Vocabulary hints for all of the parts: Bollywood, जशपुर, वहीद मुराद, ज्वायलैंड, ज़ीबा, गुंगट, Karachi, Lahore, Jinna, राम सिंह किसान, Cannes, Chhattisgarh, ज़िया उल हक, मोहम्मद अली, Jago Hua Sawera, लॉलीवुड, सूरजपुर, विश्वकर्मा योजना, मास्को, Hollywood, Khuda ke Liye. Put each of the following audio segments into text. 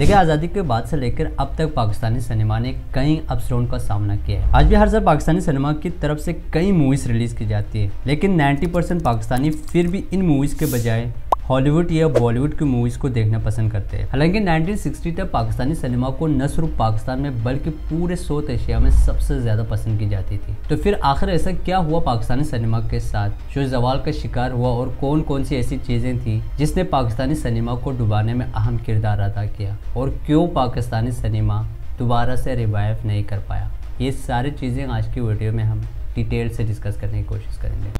देखिए, आज़ादी के बाद से लेकर अब तक पाकिस्तानी सिनेमा ने कई अप्स डाउन का सामना किया है। आज भी हर साल पाकिस्तानी सिनेमा की तरफ से कई मूवीज़ रिलीज़ की जाती है, लेकिन 90% पाकिस्तानी फिर भी इन मूवीज़ के बजाय हॉलीवुड या बॉलीवुड की मूवीज़ को देखना पसंद करते हैं। हालांकि 1960 तक पाकिस्तानी सिनेमा को न सिर्फ पाकिस्तान में बल्कि पूरे साउथ एशिया में सबसे ज़्यादा पसंद की जाती थी। तो फिर आखिर ऐसा क्या हुआ पाकिस्तानी सिनेमा के साथ जो ज़वाल का शिकार हुआ, और कौन कौन सी ऐसी चीज़ें थी जिसने पाकिस्तानी सिनेमा को डुबाने में अहम किरदार अदा किया, और क्यों पाकिस्तानी सिनेमा दोबारा से रिवाइव नहीं कर पाया? ये सारी चीज़ें आज की वीडियो में हम डिटेल से डिस्कस करने की कोशिश करेंगे।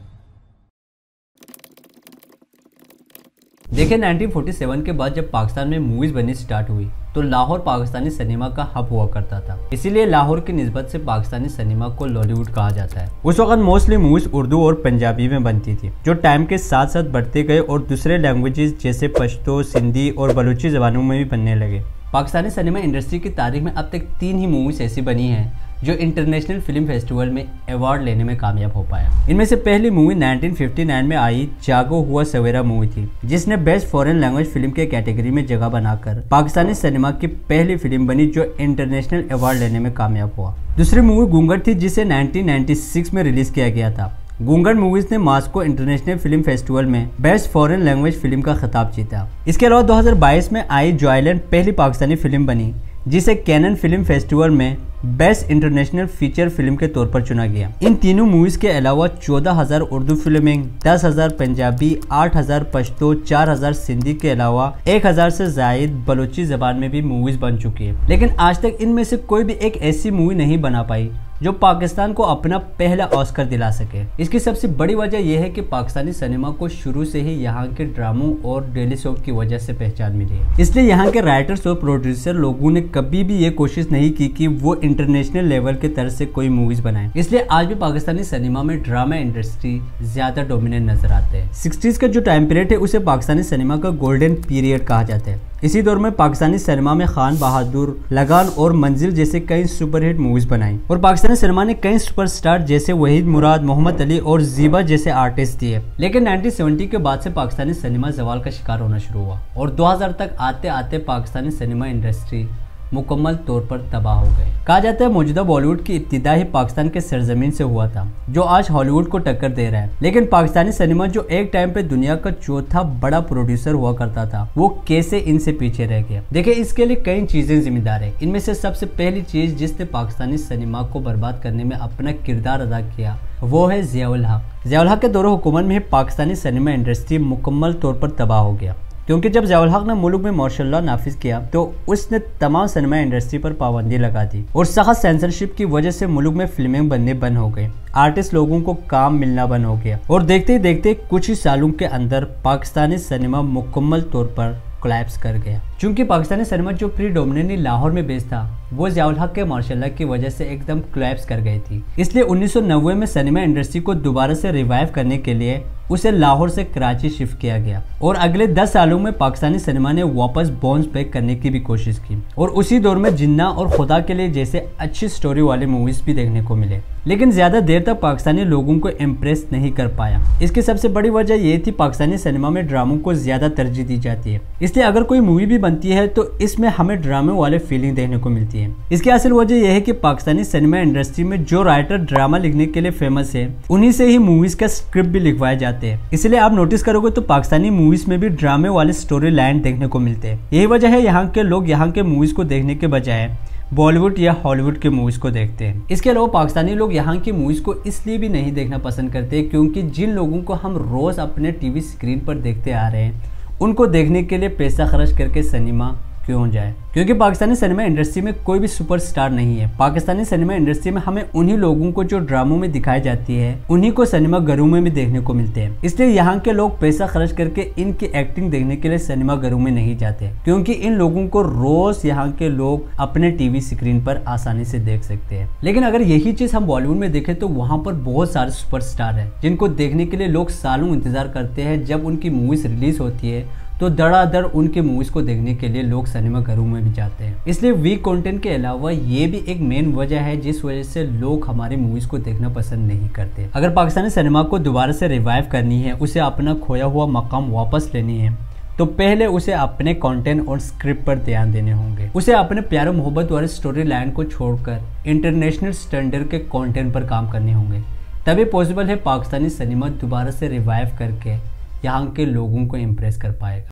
देखिए, 1947 के बाद जब पाकिस्तान में मूवीज़ बननी स्टार्ट हुई तो लाहौर पाकिस्तानी सिनेमा का हब हुआ करता था। इसीलिए लाहौर की निस्बत से पाकिस्तानी सिनेमा को लॉलीवुड कहा जाता है। उस वक्त मोस्टली मूवीज उर्दू और पंजाबी में बनती थी, जो टाइम के साथ साथ बढ़ते गए और दूसरे लैंग्वेजेस जैसे पश्तो, सिंधी और बलूची जबानों में भी बनने लगे। पाकिस्तानी सिनेमा इंडस्ट्री की तारीख में अब तक 3 ही मूवीज़ ऐसी बनी हैं जो इंटरनेशनल फिल्म फेस्टिवल में अवार्ड लेने में कामयाब हो पाया। इनमें से पहली मूवी 1959 में आई जागो हुआ सवेरा मूवी थी, जिसने बेस्ट फॉरेन लैंग्वेज फिल्म के कैटेगरी में जगह बनाकर पाकिस्तानी सिनेमा की पहली फिल्म बनी जो इंटरनेशनल अवार्ड लेने में कामयाब हुआ। दूसरी मूवी गुंगट थी, जिसे 1996 में रिलीज किया गया था। गुंगट मूवीज ने मास्को इंटरनेशनल फिल्म फेस्टिवल में बेस्ट फॉरेन लैंग्वेज फिल्म का खिताब जीता। इसके अलावा 2022 में आई ज्वायलैंड पहली पाकिस्तानी फिल्म बनी जिसे कैनन फिल्म फेस्टिवल में बेस्ट इंटरनेशनल फीचर फिल्म के तौर पर चुना गया। इन तीनों मूवीज़ के अलावा 14,000 उर्दू फिल्में, 10,000 पंजाबी, 8,000 पश्तो, 4,000 सिंधी के अलावा 1,000 से ज़ायद बलूची जबान में भी मूवीज़ बन चुकी है। लेकिन आज तक इनमें से कोई भी एक ऐसी मूवी नहीं बना पाई जो पाकिस्तान को अपना पहला ऑस्कर दिला सके। इसकी सबसे बड़ी वजह यह है कि पाकिस्तानी सिनेमा को शुरू से ही यहाँ के ड्रामों और डेली सोप की वजह से पहचान मिली है। इसलिए यहाँ के राइटर्स और प्रोड्यूसर लोगों ने कभी भी ये कोशिश नहीं की कि वो इंटरनेशनल लेवल के तरह से कोई मूवीज बनाए। इसलिए आज भी पाकिस्तानी सिनेमा में ड्रामा इंडस्ट्री ज्यादा डोमिनेंट नजर आते हैं। 60s का जो टाइम पीरियड है उसे पाकिस्तानी सिनेमा का गोल्डन पीरियड कहा जाता है। इसी दौर में पाकिस्तानी सिनेमा में खान बहादुर, लगान और मंजिल जैसे कई सुपरहिट मूवीज बनाई, और पाकिस्तानी सिनेमा ने कई सुपरस्टार जैसे वहीद मुराद, मोहम्मद अली और ज़ीबा जैसे आर्टिस्ट दिए। लेकिन 1970 के बाद से पाकिस्तानी सिनेमा जवाल का शिकार होना शुरू हुआ, और 2000 तक आते आते पाकिस्तानी सिनेमा इंडस्ट्री मुकम्मल तौर पर तबाह हो गए। कहा जाता है मौजूदा बॉलीवुड की इब्तिदा ही पाकिस्तान के सरजमीन से हुआ था, जो आज हॉलीवुड को टक्कर दे रहा है। लेकिन पाकिस्तानी सिनेमा जो एक टाइम पे दुनिया का चौथा बड़ा प्रोड्यूसर हुआ करता था, वो कैसे इनसे पीछे रह गया? देखिए, इसके लिए कई चीजें जिम्मेदार है। इनमें से सबसे पहली चीज जिसने पाकिस्तानी सिनेमा को बर्बाद करने में अपना किरदार अदा किया वो है ज़िया उल हक। ज़िया उल हक के दौर हुकूमत में पाकिस्तानी सिनेमा इंडस्ट्री मुकम्मल तौर पर तबाह हो गया, क्योंकि जब ज़िया उल हक ने मुल्क में मार्शल लॉ नाफिज किया तो उसने तमाम सिनेमा इंडस्ट्री पर पाबंदी लगा दी, और सख्त सेंसरशिप की वजह से मुल्क में फिल्में बनने बंद हो गई। आर्टिस्ट लोगों को काम मिलना बंद हो गया, और देखते ही देखते कुछ ही सालों के अंदर पाकिस्तानी सिनेमा मुकम्मल तौर पर कोलैप्स कर गया। चूंकि पाकिस्तानी सिनेमा जो प्रीडोमिनेंटली लाहौर में बेस्ड था, वो ज़िया उल हक के मार्शल लॉ की वजह से एकदम कोलैप्स कर गई थी। इसलिए 1990 में सिनेमा इंडस्ट्री को दोबारा से रिवाइव करने के लिए उसे लाहौर से कराची शिफ्ट किया गया, और अगले 10 सालों में पाकिस्तानी सिनेमा ने वापस बाउंस बैक करने की भी कोशिश की, और उसी दौर में जिन्ना और खुदा के लिए जैसे अच्छी स्टोरी वाले मूवीज भी देखने को मिले। लेकिन ज़्यादा देर तक पाकिस्तानी लोगों को इम्प्रेस नहीं कर पाया। इसकी सबसे बड़ी वजह यह थी पाकिस्तानी सिनेमा में ड्रामों को ज़्यादा तरजीह दी जाती है। इसलिए अगर कोई मूवी भी बनती है तो इसमें हमें ड्रामे वाले फीलिंग देखने को मिलती है। इसकी असल वजह यह है कि पाकिस्तानी सिनेमा इंडस्ट्री में जो राइटर ड्रामा लिखने के लिए फेमस है, उन्हीं से ही मूवीज का स्क्रिप्ट भी लिखवाया जाते हैं। इसलिए आप नोटिस करोगे तो पाकिस्तानी मूवीज में भी ड्रामे वाले स्टोरी लाइन देखने को मिलते हैं। यही वजह है यहाँ के लोग यहाँ के मूवीज को देखने के बजाय बॉलीवुड या हॉलीवुड के मूवीज़ को देखते हैं। इसके अलावा पाकिस्तानी लोग यहाँ की मूवीज़ को इसलिए भी नहीं देखना पसंद करते क्योंकि जिन लोगों को हम रोज़ अपने टीवी स्क्रीन पर देखते आ रहे हैं, उनको देखने के लिए पैसा खर्च करके सिनेमा क्यों जाए? क्योंकि पाकिस्तानी सिनेमा इंडस्ट्री में कोई भी सुपरस्टार नहीं है। पाकिस्तानी सिनेमा इंडस्ट्री में हमें उन्हीं लोगों को जो ड्रामों में दिखाई जाती है, उन्हीं को सिनेमा घरों में भी देखने को मिलते हैं। इसलिए यहाँ के लोग पैसा खर्च करके इनकी एक्टिंग देखने के लिए सिनेमा घरों में नहीं जाते, क्योंकि इन लोगों को रोज यहाँ के लोग अपने टीवी स्क्रीन पर आसानी से देख सकते हैं। लेकिन अगर यही चीज हम बॉलीवुड में देखें तो वहाँ पर बहुत सारे सुपरस्टार है जिनको देखने के लिए लोग सालों इंतजार करते हैं। जब उनकी मूवीज रिलीज होती है तो धड़ाधड़ उनके मूवीज़ को देखने के लिए लोग सिनेमा घरों में भी जाते हैं। इसलिए वीक कंटेंट के अलावा ये भी एक मेन वजह है जिस वजह से लोग हमारे मूवीज़ को देखना पसंद नहीं करते। अगर पाकिस्तानी सिनेमा को दोबारा से रिवाइव करनी है, उसे अपना खोया हुआ मकाम वापस लेनी है, तो पहले उसे अपने कंटेंट और स्क्रिप्ट पर ध्यान देने होंगे। उसे अपने प्यार मोहब्बत वाले स्टोरी लाइन को छोड़कर इंटरनेशनल स्टैंडर्ड के कंटेंट पर काम करने होंगे, तभी पॉसिबल है पाकिस्तानी सिनेमा दोबारा से रिवाइव करके यहाँ के लोगों को इम्प्रेस कर पाएगा।